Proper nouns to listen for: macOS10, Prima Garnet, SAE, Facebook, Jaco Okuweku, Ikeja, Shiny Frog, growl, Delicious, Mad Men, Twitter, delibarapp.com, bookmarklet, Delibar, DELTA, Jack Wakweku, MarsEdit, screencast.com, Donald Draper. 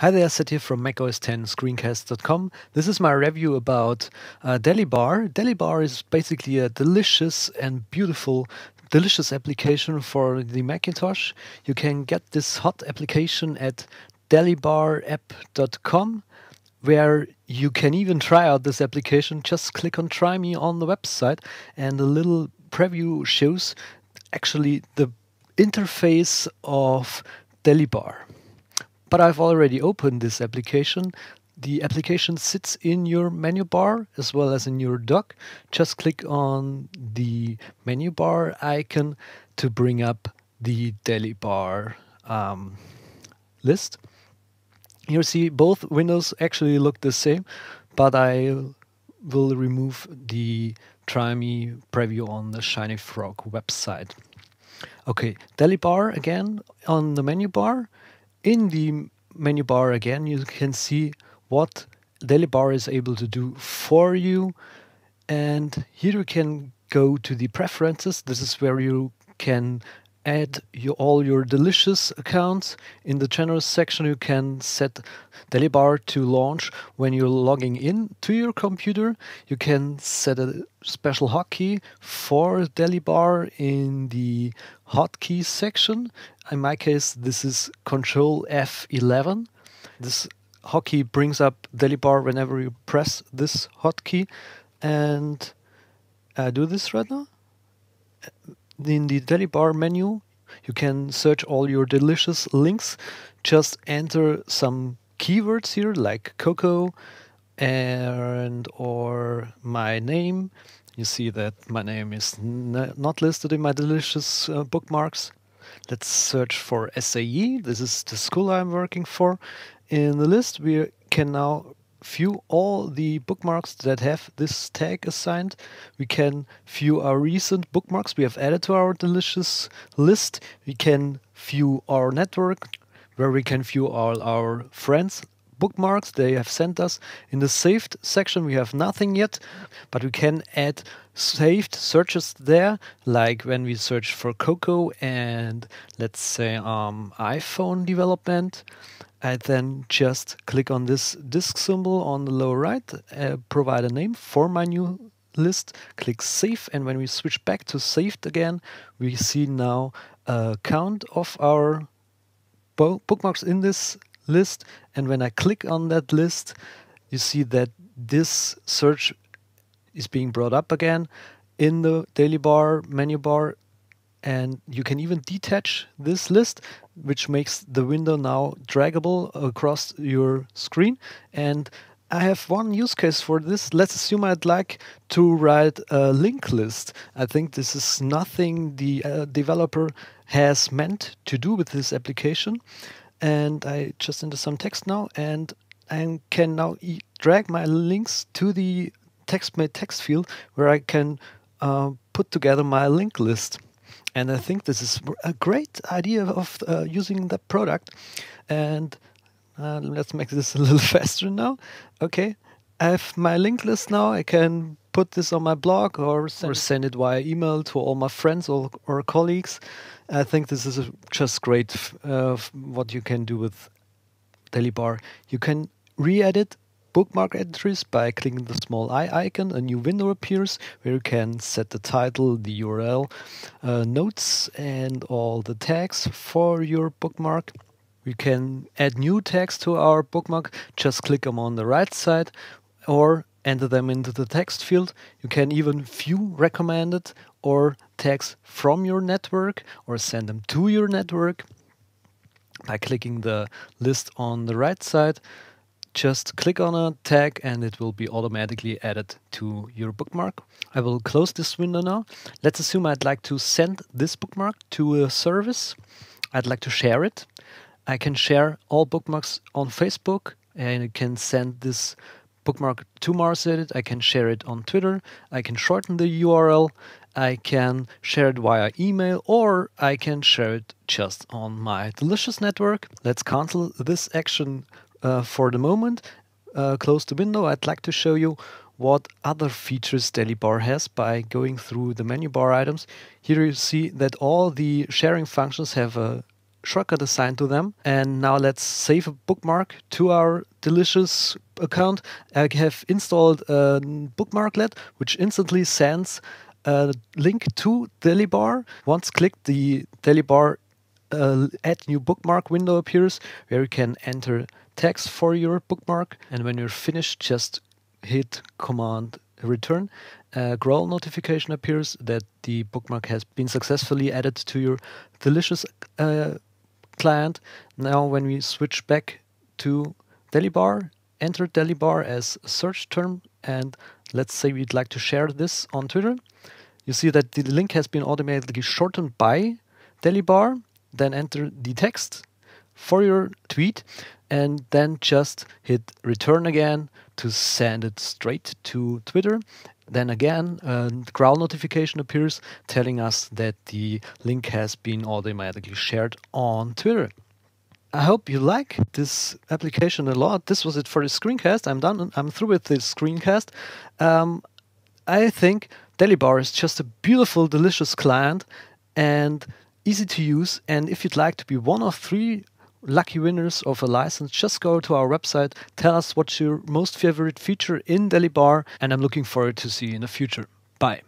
Hi there, Seth here from macOS10 screencast.com. This is my review about Delibar. Delibar is basically a delicious and beautiful delicious application for the Macintosh. You can get this hot application at delibarapp.com, where you can even try out this application. Just click on Try Me on the website, and a little preview shows actually the interface of Delibar. But I've already opened this application. The application sits in your menu bar as well as in your dock. Just click on the menu bar icon to bring up the Delibar list. You see both windows actually look the same, but I will remove the Try Me preview on the Shiny Frog website. Okay, Delibar again on the menu bar. In the menu bar again, you can see what Delibar is able to do for you. And here you can go to the preferences. This is where you can add all your delicious accounts. In the general section, you can set Delibar to launch when you're logging in to your computer. You can set a special hotkey for Delibar in the hotkey section. In my case, this is Control F11. This hotkey brings up Delibar whenever you press this hotkey. And I do this right now. In the Delibar menu, you can search all your delicious links. Just enter some keywords here, like cocoa and or my name. You see that my name is not listed in my delicious bookmarks. Let's search for SAE. This is the school I'm working for. In the list, we can now view all the bookmarks that have this tag assigned. We can view our recent bookmarks we have added to our delicious list. We can view our network, where we can view all our friends' bookmarks they have sent us. In the saved section, we have nothing yet, but we can add saved searches there, like when we search for cocoa and let's say iPhone development. I then just click on this disk symbol on the lower right, provide a name for my new list, click Save, and when we switch back to Saved again, we see now a count of our bookmarks in this list, and when I click on that list, you see that this search is being brought up again in the Delibar menu bar. And you can even detach this list, which makes the window now draggable across your screen. And I have one use case for this. Let's assume I'd like to write a linked list. I think this is nothing the developer has meant to do with this application. And I just enter some text now, and I can now drag my links to the text field, where I can put together my linked list. And I think this is a great idea of using the product. And let's make this a little faster now. Okay, I have my linked list now. I can put this on my blog or send it via email to all my friends or colleagues. I think this is just great what you can do with Delibar. You can re-edit bookmark entries by clicking the small eye icon. A new window appears where you can set the title, the URL, notes, and all the tags for your bookmark. We can add new tags to our bookmark. Just click them on the right side or enter them into the text field. You can even view recommended or tags from your network or send them to your network by clicking the list on the right side. Just click on a tag and it will be automatically added to your bookmark. I will close this window now. Let's assume I'd like to send this bookmark to a service. I'd like to share it. I can share all bookmarks on Facebook, and I can send this bookmark to MarsEdit. I can share it on Twitter. I can shorten the URL. I can share it via email, or I can share it just on my delicious network. Let's cancel this action for the moment. Close the window. I'd like to show you what other features Delibar has by going through the menu bar items. Here you see that all the sharing functions have a shortcut assigned to them. And now let's save a bookmark to our Delicious account. I have installed a bookmarklet, which instantly sends a link to Delibar. Once clicked, the Delibar add new bookmark window appears, where you can enter text for your bookmark. And when you're finished, just hit Command Return. A growl notification appears that the bookmark has been successfully added to your Delicious client. Now when we switch back to Delibar, enter Delibar as a search term, and let's say we'd like to share this on Twitter. You see that the link has been automatically shortened by Delibar. Then enter the text for your tweet, and then just hit return again to send it straight to Twitter. Then again, a growl notification appears telling us that the link has been automatically shared on Twitter. I hope you like this application a lot. This was it for the screencast. I'm done. I'm through with this screencast. I think Delibar is just a beautiful, delicious client and easy to use. And if you'd like to be one of 3 lucky winners of a license, just go to our website, tell us what's your most favorite feature in Delibar, and I'm looking forward to see you in the future. Bye.